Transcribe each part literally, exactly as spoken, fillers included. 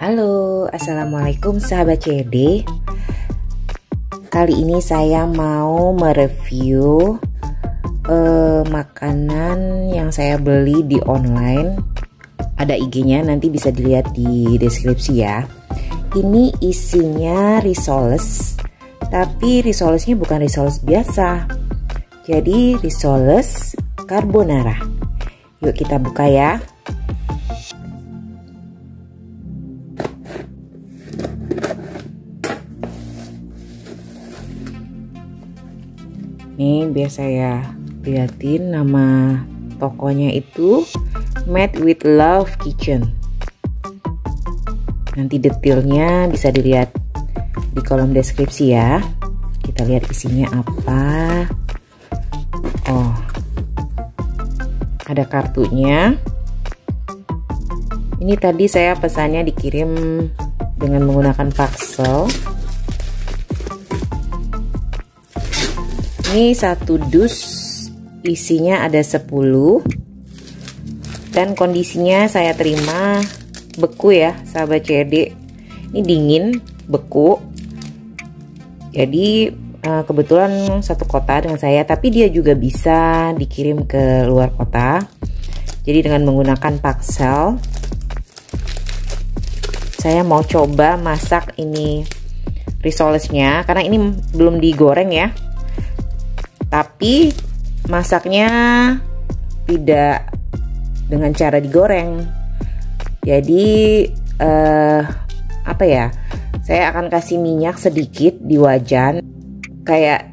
Halo, assalamualaikum sahabat C D. Kali ini saya mau mereview eh, makanan yang saya beli di online. Ada I G-nya, nanti bisa dilihat di deskripsi ya. Ini isinya risoles, tapi risolesnya bukan risoles biasa, jadi risoles carbonara. Yuk kita buka ya. Nih, biar saya liatin nama tokonya itu Made with Love Kitchen. Nanti detailnya bisa dilihat di kolom deskripsi ya. Kita lihat isinya apa. Oh, ada kartunya. Ini tadi saya pesannya dikirim dengan menggunakan Paxel. Ini satu dus isinya ada sepuluh, dan kondisinya saya terima beku ya sahabat C D. Ini dingin, beku. Jadi kebetulan satu kota dengan saya, tapi dia juga bisa dikirim ke luar kota. Jadi dengan menggunakan Paxel, saya mau coba masak ini risolesnya, karena ini belum digoreng ya. Tapi masaknya tidak dengan cara digoreng. Jadi eh, apa ya? Saya akan kasih minyak sedikit di wajan, kayak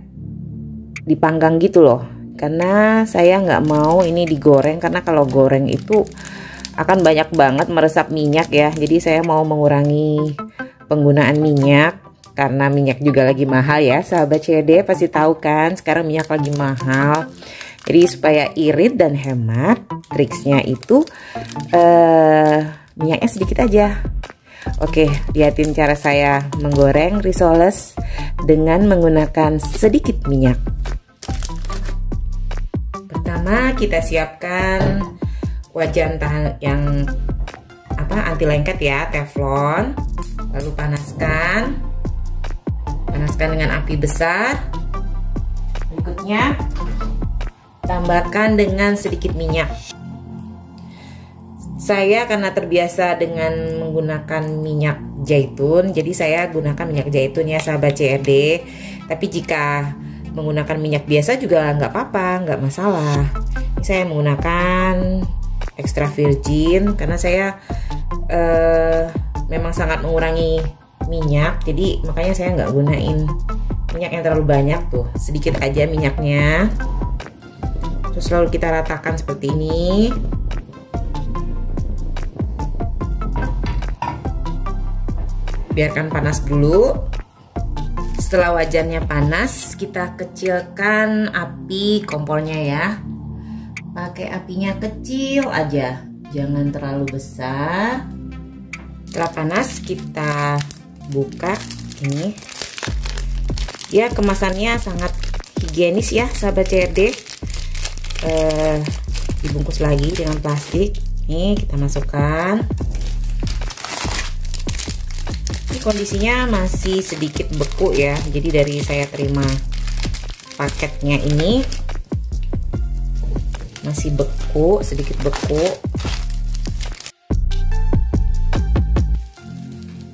dipanggang gitu loh. Karena saya nggak mau ini digoreng, karena kalau goreng itu akan banyak banget meresap minyak ya. Jadi saya mau mengurangi penggunaan minyak. Karena minyak juga lagi mahal ya sahabat C D, pasti tahu kan sekarang minyak lagi mahal. Jadi supaya irit dan hemat, triksnya itu eh, minyaknya sedikit aja. Oke, lihatin cara saya menggoreng risoles dengan menggunakan sedikit minyak. Pertama kita siapkan wajan tahan yang apa anti lengket ya, teflon. Lalu panaskan. Panaskan dengan api besar. Berikutnya tambahkan dengan sedikit minyak. Saya karena terbiasa dengan menggunakan minyak zaitun, jadi saya gunakan minyak zaitun ya sahabat C R D. Tapi jika menggunakan minyak biasa juga nggak apa-apa, nggak masalah. Ini saya menggunakan extra virgin karena saya eh, memang sangat mengurangi minyak, jadi makanya saya nggak gunain minyak yang terlalu banyak tuh, sedikit aja minyaknya. Terus lalu kita ratakan seperti ini. Biarkan panas dulu. Setelah wajannya panas, kita kecilkan api kompornya ya. Pakai apinya kecil aja, jangan terlalu besar. Setelah panas kita buka ini ya. Kemasannya sangat higienis ya sahabat C R D, eh, dibungkus lagi dengan plastik. Nih kita masukkan. Ini kondisinya masih sedikit beku ya, jadi dari saya terima paketnya ini masih beku, sedikit beku.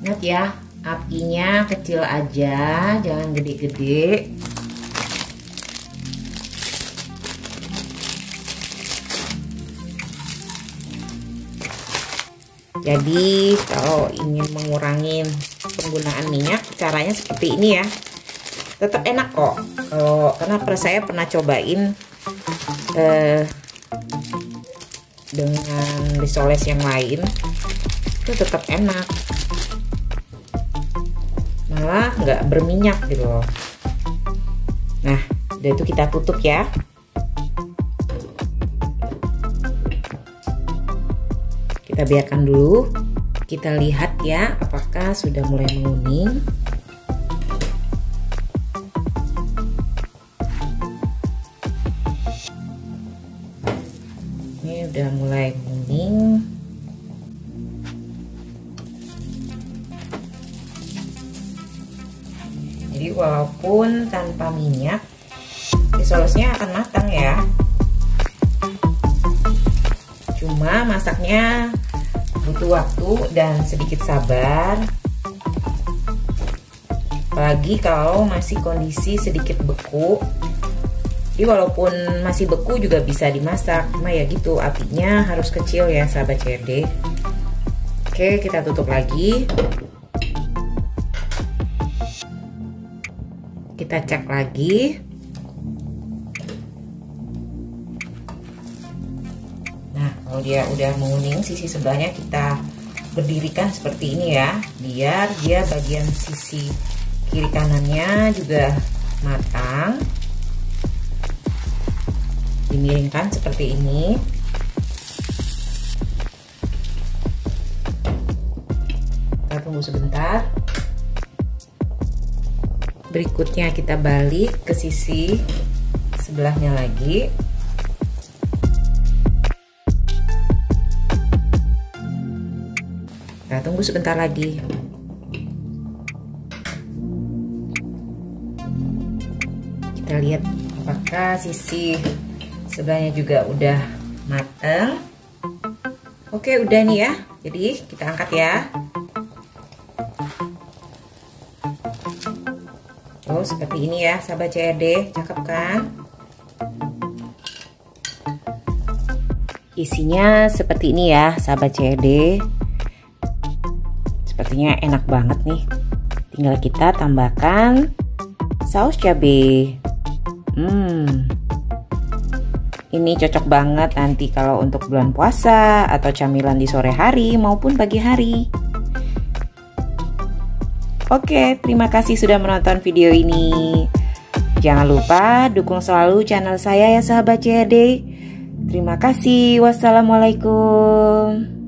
Ingat ya, apinya kecil aja, jangan gede-gede. Jadi kalau ingin mengurangi penggunaan minyak, caranya seperti ini ya. Tetap enak kok. Kalau karena saya pernah cobain eh, dengan risoles yang lain, itu tetap enak. Malah nggak berminyak gitu loh. Nah, udah itu kita tutup ya. Kita biarkan dulu. Kita lihat ya apakah sudah mulai menguning. udah mulai kuning. Jadi walaupun tanpa minyak, risolesnya akan matang ya. Cuma masaknya butuh waktu dan sedikit sabar. Apalagi kalau masih kondisi sedikit beku. Jadi walaupun masih beku juga bisa dimasak. Cuma ya gitu, apinya harus kecil ya sahabat C R D. Oke, kita tutup lagi. Kita cek lagi. Nah, kalau dia udah menguning, sisi sebelahnya kita berdirikan seperti ini ya, biar dia bagian sisi kiri kanannya juga matang. Dimiringkan seperti ini. Kita tunggu sebentar. Berikutnya kita balik ke sisi sebelahnya lagi. Kita tunggu sebentar lagi. Kita lihat apakah sisi sebelahnya juga udah mateng. Oke, udah nih ya. Jadi kita angkat ya. Oh, seperti ini ya sahabat C R D. Cakep kan? Isinya seperti ini ya sahabat C R D. Sepertinya enak banget nih. Tinggal kita tambahkan saus cabai. Hmm, ini cocok banget nanti kalau untuk bulan puasa atau camilan di sore hari maupun pagi hari. Oke, terima kasih sudah menonton video ini. Jangan lupa dukung selalu channel saya ya sahabat C R D. Terima kasih. Wassalamualaikum.